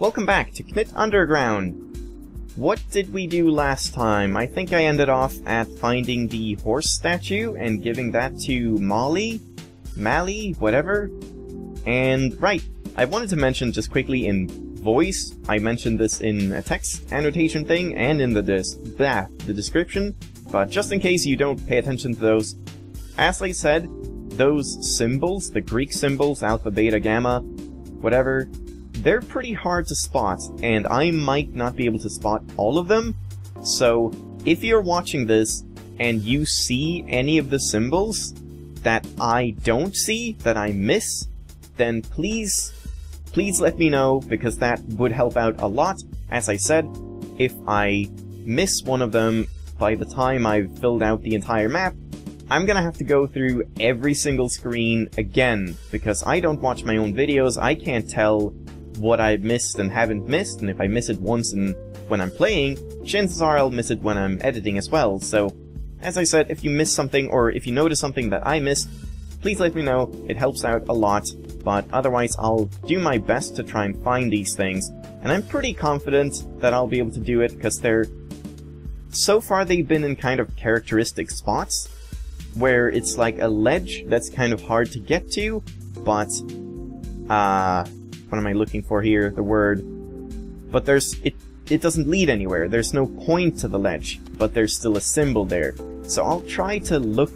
Welcome back to Knytt Underground! What did we do last time? I think I ended off at finding the horse statue and giving that to Molly? Mally? Whatever? And, right, I wanted to mention just quickly in voice, I mentioned this in a text annotation thing and in the description, but just in case you don't pay attention to those, as I said, those symbols, the Greek symbols, alpha, beta, gamma, whatever, they're pretty hard to spot, and I might not be able to spot all of them, so if you're watching this and you see any of the symbols that I don't see, that I miss, then please let me know, because that would help out a lot. As I said, if I miss one of them by the time I've filled out the entire map, I'm gonna have to go through every single screen again, because I don't watch my own videos, I can't tell what I've missed and haven't missed, and if I miss it once and when I'm playing, chances are I'll miss it when I'm editing as well. So, as I said, if you miss something, or if you notice something that I missed, please let me know, it helps out a lot, but otherwise I'll do my best to try and find these things, and I'm pretty confident that I'll be able to do it, because they're... So far they've been in kind of characteristic spots, where it's like a ledge that's kind of hard to get to, but... what am I looking for here? The word... But there's... It doesn't lead anywhere, there's no point to the ledge, but there's still a symbol there. So I'll try to look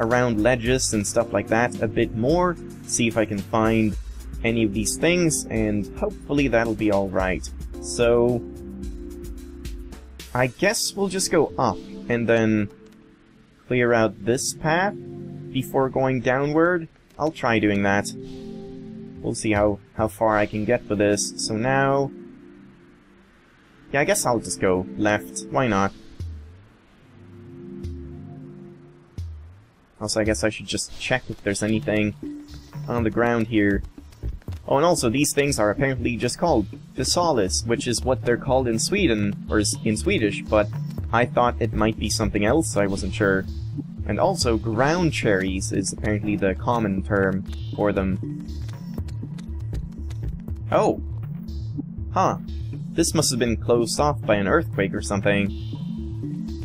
around ledges and stuff like that a bit more, see if I can find any of these things, and hopefully that'll be alright. So... I guess we'll just go up, and then... clear out this path before going downward. I'll try doing that. We'll see how far I can get with this. So now... yeah, I guess I'll just go left. Why not? Also, I guess I should just check if there's anything on the ground here. Oh, and also, these things are apparently just called Physalis, which is what they're called in Sweden, or in Swedish, but I thought it might be something else, so I wasn't sure. And also, ground cherries is apparently the common term for them. Oh! Huh. This must have been closed off by an earthquake or something,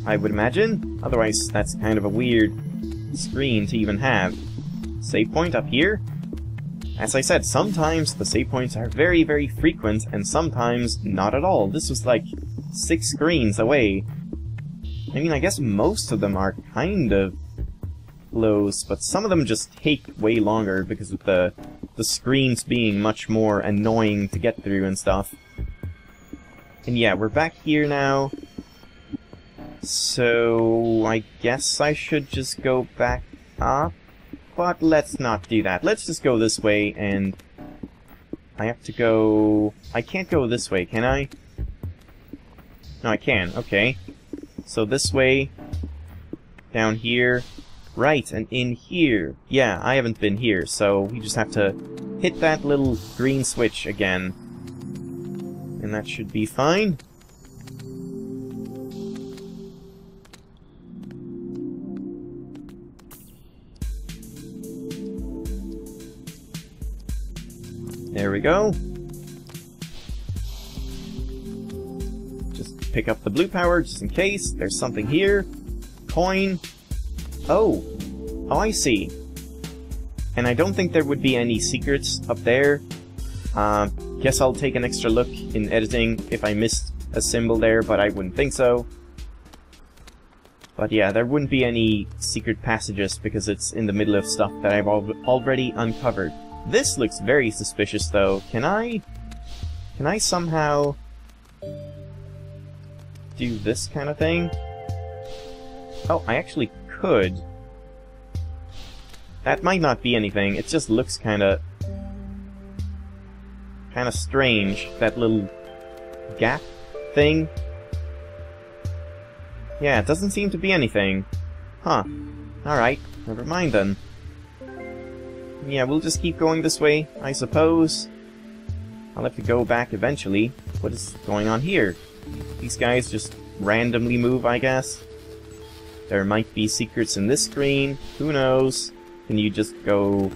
I would imagine. Otherwise, that's kind of a weird screen to even have. Save point up here? As I said, sometimes the save points are very, very frequent, and sometimes not at all. This was like 6 screens away. I mean, I guess most of them are kind of close, but some of them just take way longer because of the screens being much more annoying to get through and stuff. And yeah, we're back here now, so I guess I should just go back up, but let's not do that. Let's just go this way, and I have to go... I can't go this way, can I? No, I can, okay. So this way, down here, right, and in here. Yeah, I haven't been here, so we just have to hit that little green switch again. And that should be fine. There we go. Just pick up the blue power just in case. There's something here. Coin. Oh. Oh, I see. And I don't think there would be any secrets up there. Guess I'll take an extra look in editing if I missed a symbol there, but I wouldn't think so. But yeah, there wouldn't be any secret passages because it's in the middle of stuff that I've already uncovered. This looks very suspicious, though. Can I somehow do this kind of thing? Oh, I actually could. That might not be anything. It just looks kind of strange, that little gap thing. Yeah, it doesn't seem to be anything. Huh. Alright, never mind then. Yeah, we'll just keep going this way, I suppose. I'll have to go back eventually. What is going on here? These guys just randomly move, I guess. There might be secrets in this screen. Who knows? Can you just go...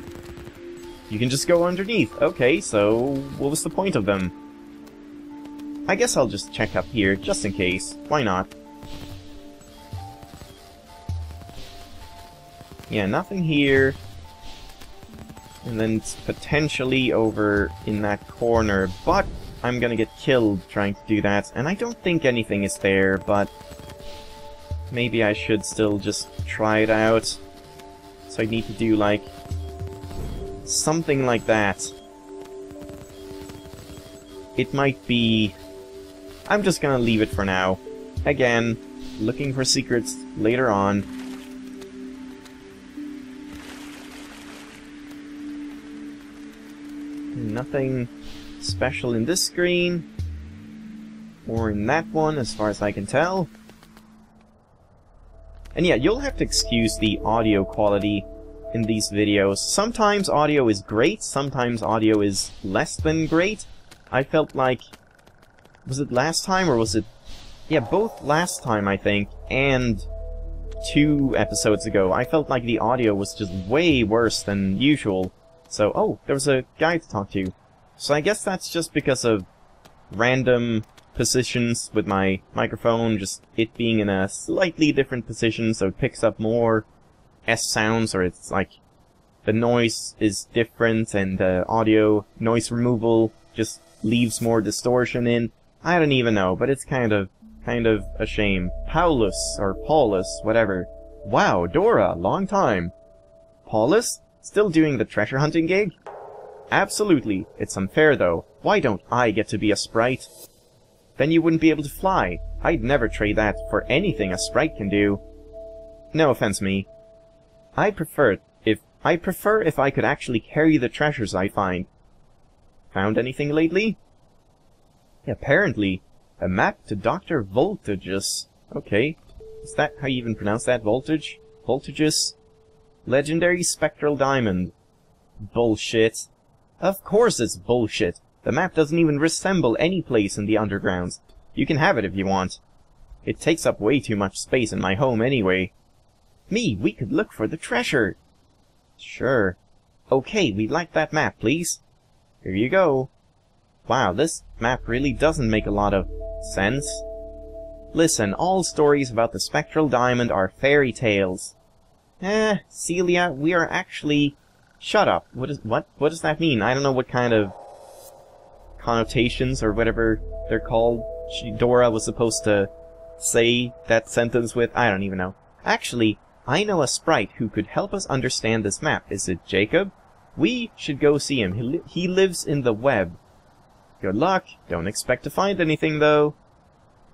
You can just go underneath. Okay, so what was the point of them? I guess I'll just check up here, just in case. Why not? Yeah, nothing here. And then it's potentially over in that corner, but I'm gonna get killed trying to do that. And I don't think anything is there, but maybe I should still just try it out. So I need to do, like, something like that. It might be... I'm just gonna leave it for now. Again, looking for secrets later on. Nothing special in this screen, or in that one, as far as I can tell. And yeah, you'll have to excuse the audio quality in these videos. Sometimes audio is great, sometimes audio is less than great. I felt like... was it last time, or was it... yeah, both last time, I think, and 2 episodes ago. I felt like the audio was just way worse than usual. So, oh, there was a guy to talk to. So I guess that's just because of random positions with my microphone, just it being in a slightly different position, so it picks up more S sounds, or it's like the noise is different, and the audio noise removal just leaves more distortion in. I don't even know, but it's kind of a shame. Paulus, or Paulus, whatever. Wow, Dora, long time. Paulus? Still doing the treasure hunting gig? Absolutely. It's unfair, though. Why don't I get to be a sprite? Then you wouldn't be able to fly. I'd never trade that for anything a sprite can do. No offense me. I'd prefer if I could actually carry the treasures I find. Found anything lately? Apparently. A map to Dr. Voltage's. Okay. Is that how you even pronounce that? Voltage? Voltage's? Legendary Spectral Diamond. Bullshit. Of course it's bullshit. The map doesn't even resemble any place in the undergrounds. You can have it if you want. It takes up way too much space in my home anyway. Me, we could look for the treasure. Sure. Okay, we'd like that map, please. Here you go. Wow, this map really doesn't make a lot of sense. Listen, all stories about the Spectral Diamond are fairy tales. Cilia, we are actually... Shut up. What does that mean? I don't know what kind of connotations or whatever they're called Dora was supposed to say that sentence with. I don't even know. Actually, I know a sprite who could help us understand this map. Is it Jacob? We should go see him. He lives in the web. Good luck. Don't expect to find anything, though.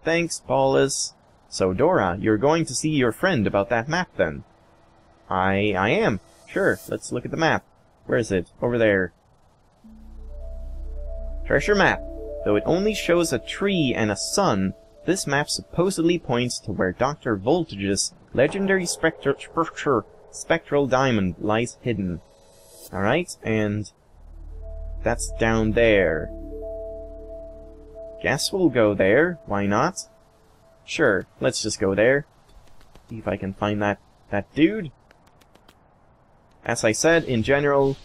Thanks, Paulus. So, Dora, you're going to see your friend about that map, then? I am. Sure, let's look at the map. Where is it? Over there. Treasure map. Though it only shows a tree and a sun, this map supposedly points to where Dr. Voltage's legendary spectral diamond lies hidden. Alright, and that's down there. Guess we'll go there. Why not? Sure, let's just go there. See if I can find that dude. As I said, in general,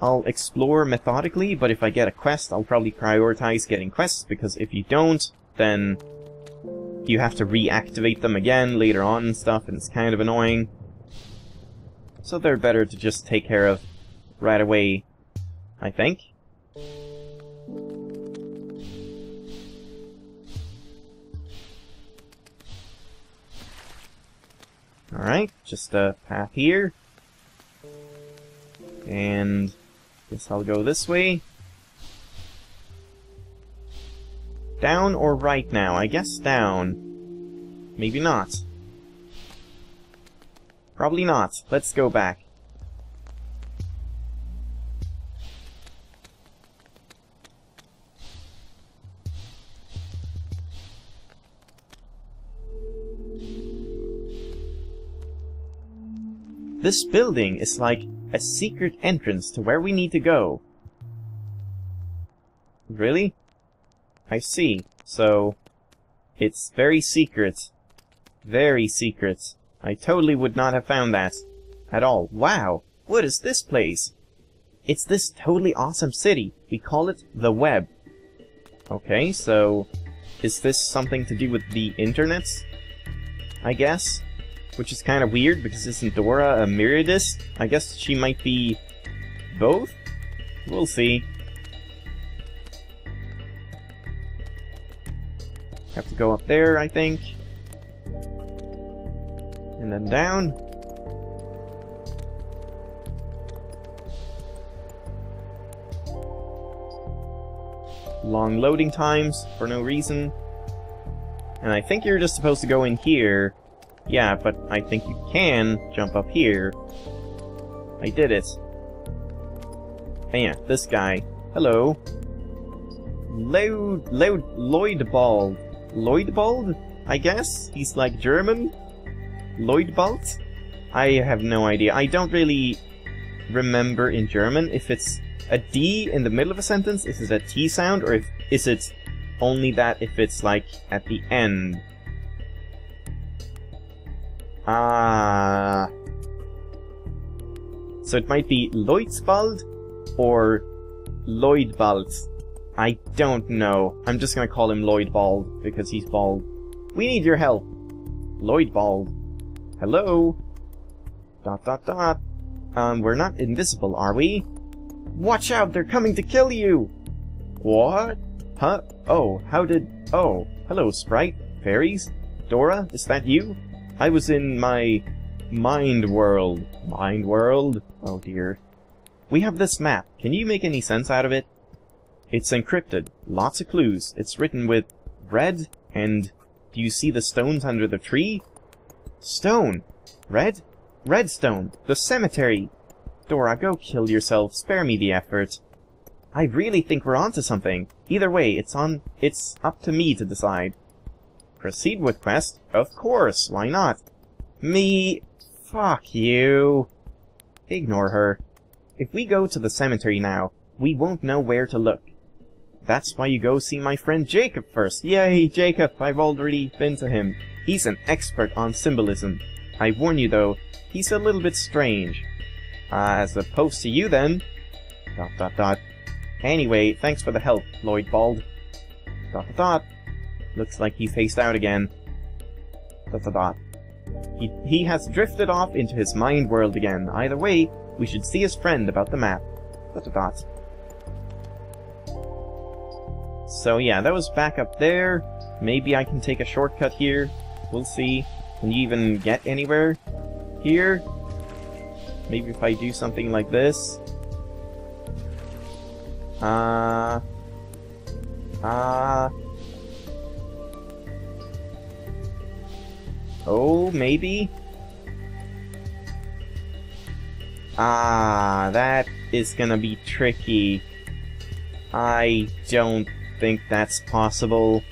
I'll explore methodically, but if I get a quest, I'll probably prioritize getting quests, because if you don't, then you have to reactivate them again later on and stuff, and it's kind of annoying. So they're better to just take care of right away, I think. Alright, just a path here. And guess I'll go this way. Down or right now? I guess down. Maybe not. Probably not. Let's go back. This building is like a secret entrance to where we need to go. Really? I see. So, it's very secret. Very secret. I totally would not have found that at all. Wow! What is this place? It's this totally awesome city. We call it The Web. Okay, so is this something to do with the internet? I guess? Which is kind of weird, because isn't Dora a myriadist? I guess she might be both? We'll see. Have to go up there, I think. And then down. Long loading times for no reason. And I think you're just supposed to go in here. Yeah, but I think you can jump up here. I did it. And yeah, this guy. Hello. Lloyd Bald. Lloyd Bald? I guess? He's like German? Lloyd Bald? I have no idea. I don't really remember in German if it's a D in the middle of a sentence, is it a T sound, or is it only that if it's like at the end? Ah. So it might be Lloydsbald or Lloyd Bald. I don't know. I'm just gonna call him Lloyd Bald, because he's bald. We need your help! Lloyd Bald. Hello? Dot dot dot. We're not invisible, are we? Watch out, they're coming to kill you! What? Huh? Oh, how did... Oh, hello, Sprite. Fairies? Dora, is that you? I was in my... mind world. Mind world? Oh dear. We have this map. Can you make any sense out of it? It's encrypted. Lots of clues. It's written with red and... Do you see the stones under the tree? Stone! Red? Redstone! The cemetery! Dora, go kill yourself. Spare me the effort. I really think we're onto something. Either way, it's up to me to decide. Proceed with quest? Of course, why not? Me... Fuck you. Ignore her. If we go to the cemetery now, we won't know where to look. That's why you go see my friend Jacob first. Yay, Jacob! I've already been to him. He's an expert on symbolism. I warn you though, he's a little bit strange. As opposed to you then. Dot dot dot. Anyway, thanks for the help, Lloyd Bald. Dot dot dot. Looks like he phased out again. Dot dot dot. He has drifted off into his mind world again. Either way, we should see his friend about the map. Dot dot dot. So yeah, that was back up there. Maybe I can take a shortcut here. We'll see. Can you even get anywhere here? Maybe if I do something like this. Oh, maybe? Ah, that is gonna be tricky. I don't think that's possible.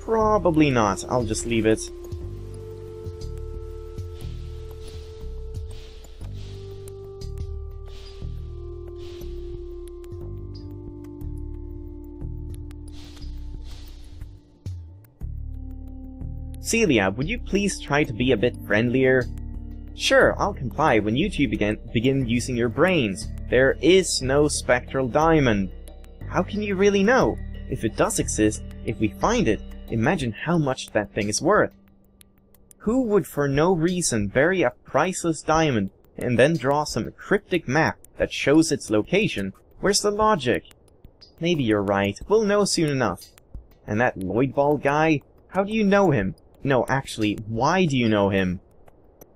Probably not. I'll just leave it. Cilia, would you please try to be a bit friendlier? Sure, I'll comply when you two begin using your brains. There is no Spectral Diamond. How can you really know? If it does exist, if we find it, imagine how much that thing is worth. Who would for no reason bury a priceless diamond and then draw some cryptic map that shows its location? Where's the logic? Maybe you're right. We'll know soon enough. And that Lloyd Bald guy? How do you know him? No, actually, why do you know him?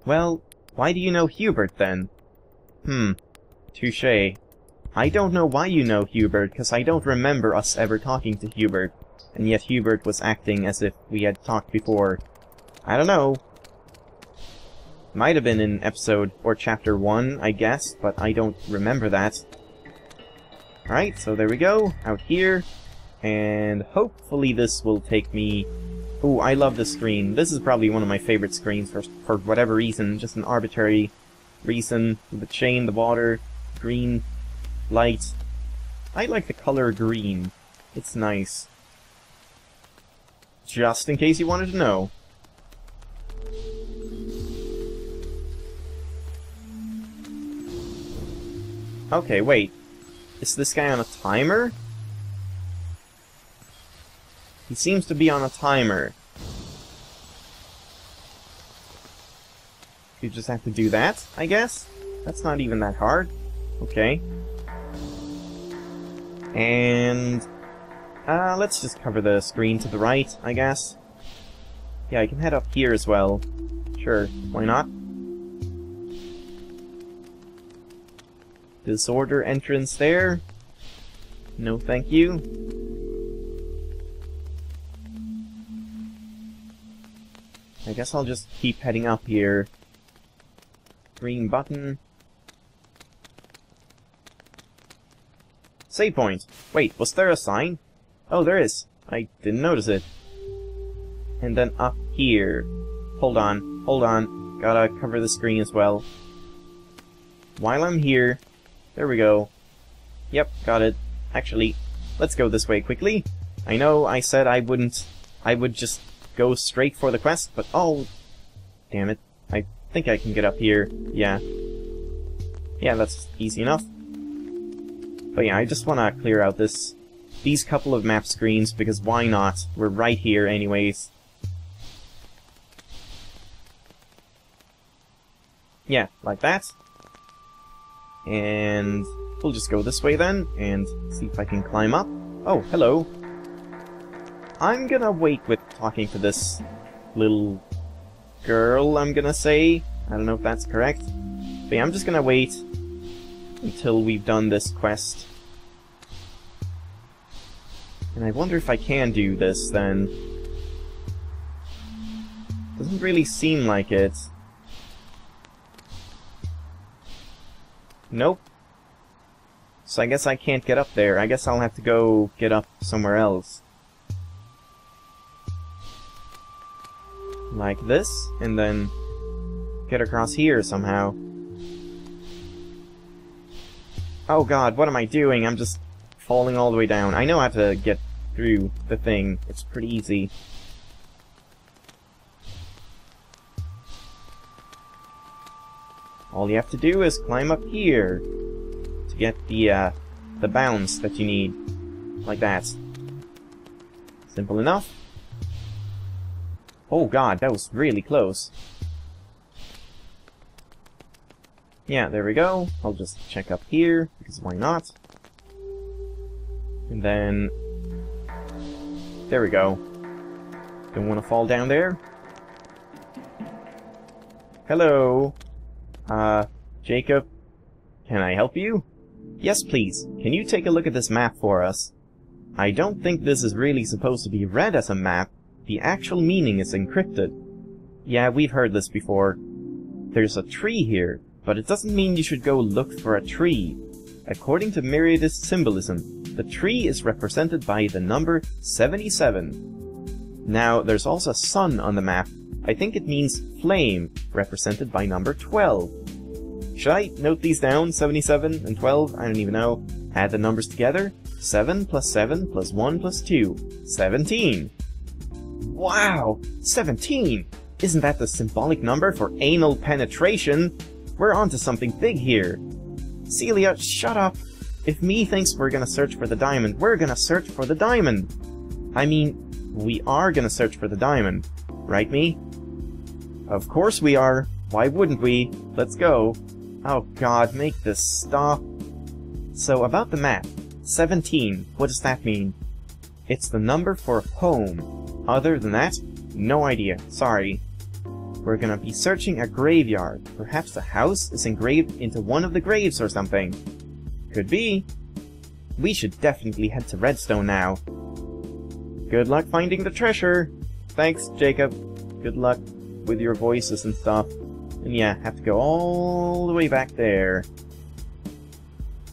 Well, why do you know Hubert then? Touché. I don't know why you know Hubert, because I don't remember us ever talking to Hubert. And yet Hubert was acting as if we had talked before. I don't know. Might have been in episode or chapter 1, I guess, but I don't remember that. Alright, so there we go, out here. And hopefully this will take me... Ooh, I love this screen. This is probably one of my favorite screens for whatever reason, just an arbitrary reason. The chain, the water, green, light. I like the color green. It's nice. Just in case you wanted to know. Okay, wait. Is this guy on a timer? He seems to be on a timer. You just have to do that, I guess? That's not even that hard. Okay. And... let's just cover the screen to the right, I guess. Yeah, I can head up here as well. Sure, why not? Disorder entrance there. No thank you. I guess I'll just keep heading up here. Green button. Save point! Wait, was there a sign? Oh, there is. I didn't notice it. And then up here. Hold on, hold on. Gotta cover the screen as well. While I'm here... There we go. Yep, got it. Actually, let's go this way quickly. I know I said I wouldn't... I would just go straight for the quest, but oh... Damn it. I think I can get up here. Yeah. Yeah, that's easy enough. But yeah, I just wanna clear out this... these couple of map screens, because why not? We're right here anyways. Yeah, like that. And we'll just go this way then, and see if I can climb up. Oh, hello. I'm gonna wait with talking to this little girl, I'm gonna say. I don't know if that's correct. But yeah, I'm just gonna wait until we've done this quest. And I wonder if I can do this then. Doesn't really seem like it. Nope. So I guess I can't get up there. I guess I'll have to go get up somewhere else. Like this, and then get across here somehow. Oh god, what am I doing? I'm just falling all the way down. I know how to get through the thing. It's pretty easy. All you have to do is climb up here to get the bounce that you need, like that. Simple enough. Oh god, that was really close. Yeah, there we go. I'll just check up here, because why not? And then... There we go. Don't want to fall down there. Hello! Jacob, can I help you? Yes, please. Can you take a look at this map for us? I don't think this is really supposed to be read as a map. The actual meaning is encrypted. Yeah, we've heard this before. There's a tree here, but it doesn't mean you should go look for a tree. According to myriadist symbolism, the tree is represented by the number 77. Now, there's also a sun on the map. I think it means flame, represented by number 12. Should I note these down? 77 and 12? I don't even know. Add the numbers together. 7 plus 7 plus 1 plus 2. 17! Wow! 17! Isn't that the symbolic number for anal penetration? We're onto something big here. Cilia, shut up! If me thinks we're gonna search for the diamond, we're gonna search for the diamond! I mean, we are gonna search for the diamond. Right, me? Of course we are. Why wouldn't we? Let's go. Oh god, make this stop. So about the map. 17. What does that mean? It's the number for a home. Other than that, no idea. Sorry. We're gonna be searching a graveyard. Perhaps the house is engraved into one of the graves or something. Could be. We should definitely head to Redstone now. Good luck finding the treasure. Thanks, Jacob. Good luck with your voices and stuff. And yeah, have to go all the way back there.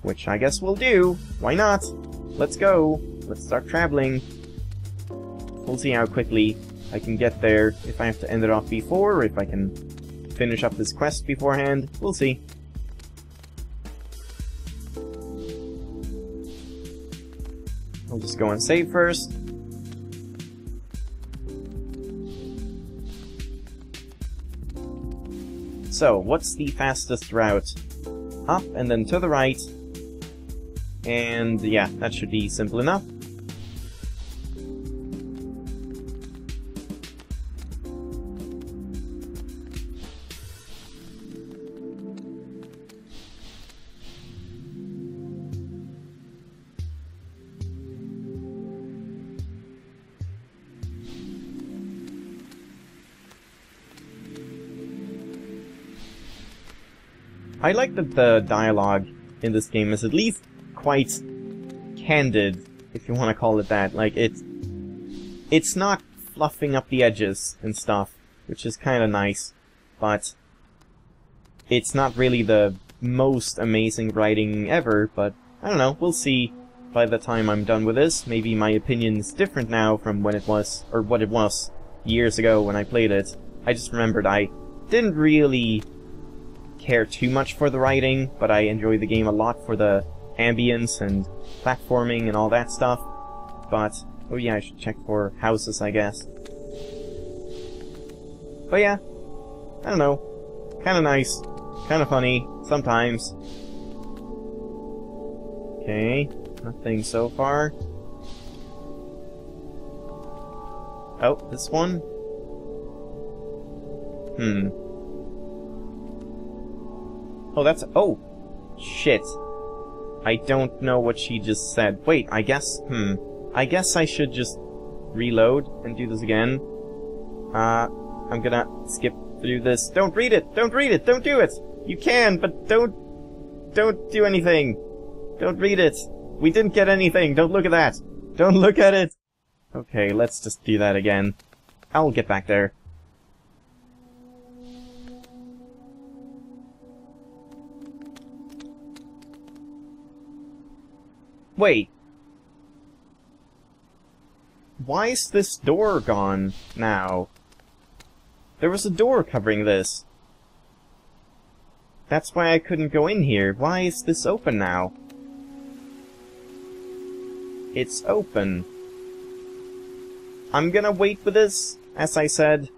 Which I guess we'll do. Why not? Let's go. Let's start traveling. We'll see how quickly I can get there. If I have to end it off before, or if I can finish up this quest beforehand. We'll see. I'll just go and save first. So, what's the fastest route? Up and then to the right, And yeah, that should be simple enough. I like that the dialogue in this game is at least quite candid, if you want to call it that. Like, it's not fluffing up the edges and stuff, which is kind of nice, but it's not really the most amazing writing ever, but I don't know, we'll see by the time I'm done with this. Maybe my opinion's different now from when it was, or what it was years ago when I played it. I just remembered I didn't really care too much for the writing, but I enjoy the game a lot for the ambience and platforming and all that stuff. But, oh yeah, I should check for houses, I guess. But yeah, I don't know. Kinda nice, kinda funny, sometimes. Okay, nothing so far. Oh, this one? Oh, that's... oh! Shit. I don't know what she just said. Wait, I guess... I guess I should just reload and do this again. I'm gonna skip through this. Don't read it! Don't read it! Don't do it! You can, but don't... don't do anything! Don't read it! We didn't get anything! Don't look at that! Don't look at it! Okay, let's just do that again. I'll get back there. Wait. Why is this door gone now? There was a door covering this. That's why I couldn't go in here. Why is this open now? It's open. I'm gonna wait with this, as I said,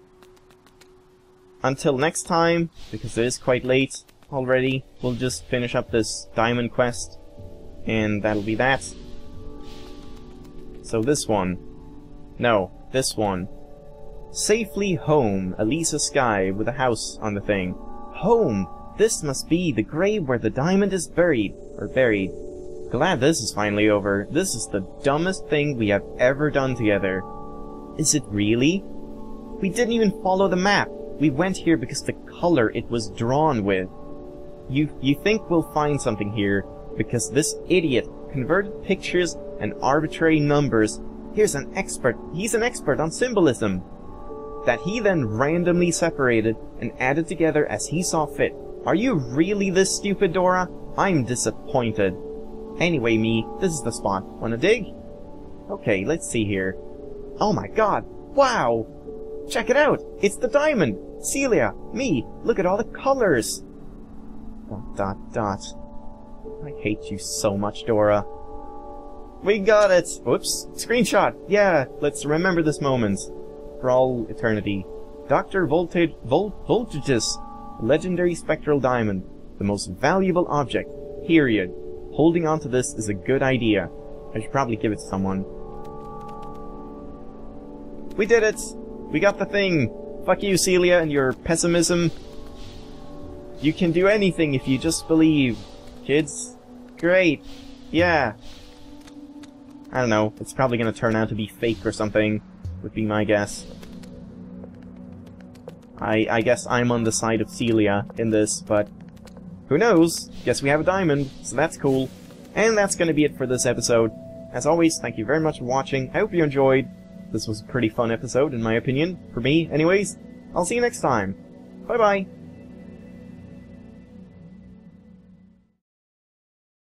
until next time, because it is quite late already. We'll just finish up this diamond quest. And that'll be that. So this one. No, this one. Safely home, Elisa Sky, with a house on the thing. Home! This must be the grave where the diamond is buried. Or buried. Glad this is finally over. This is the dumbest thing we have ever done together. Is it really? We didn't even follow the map. We went here because the color it was drawn with. You think we'll find something here, because this idiot converted pictures and arbitrary numbers. Here's an expert. He's an expert on symbolism. That he then randomly separated and added together as he saw fit. Are you really this stupid, Dora? I'm disappointed. Anyway, me, this is the spot. Wanna dig? Okay, let's see here. Oh my god. Wow! Check it out! It's the diamond! Cilia, me, look at all the colors! Dot dot dot. I hate you so much, Dora. We got it! Whoops! Screenshot! Yeah, let's remember this moment for all eternity. Dr. Voltage's legendary spectral diamond, the most valuable object, period. Holding on to this is a good idea. I should probably give it to someone. We did it! We got the thing! Fuck you, Cilia, and your pessimism. You can do anything if you just believe. Kids? Great! Yeah! I don't know, it's probably gonna turn out to be fake or something, would be my guess. I guess I'm on the side of Cilia in this, but who knows? Guess we have a diamond, so that's cool. And that's gonna be it for this episode. As always, thank you very much for watching, I hope you enjoyed. This was a pretty fun episode, in my opinion, for me anyways. I'll see you next time. Bye bye!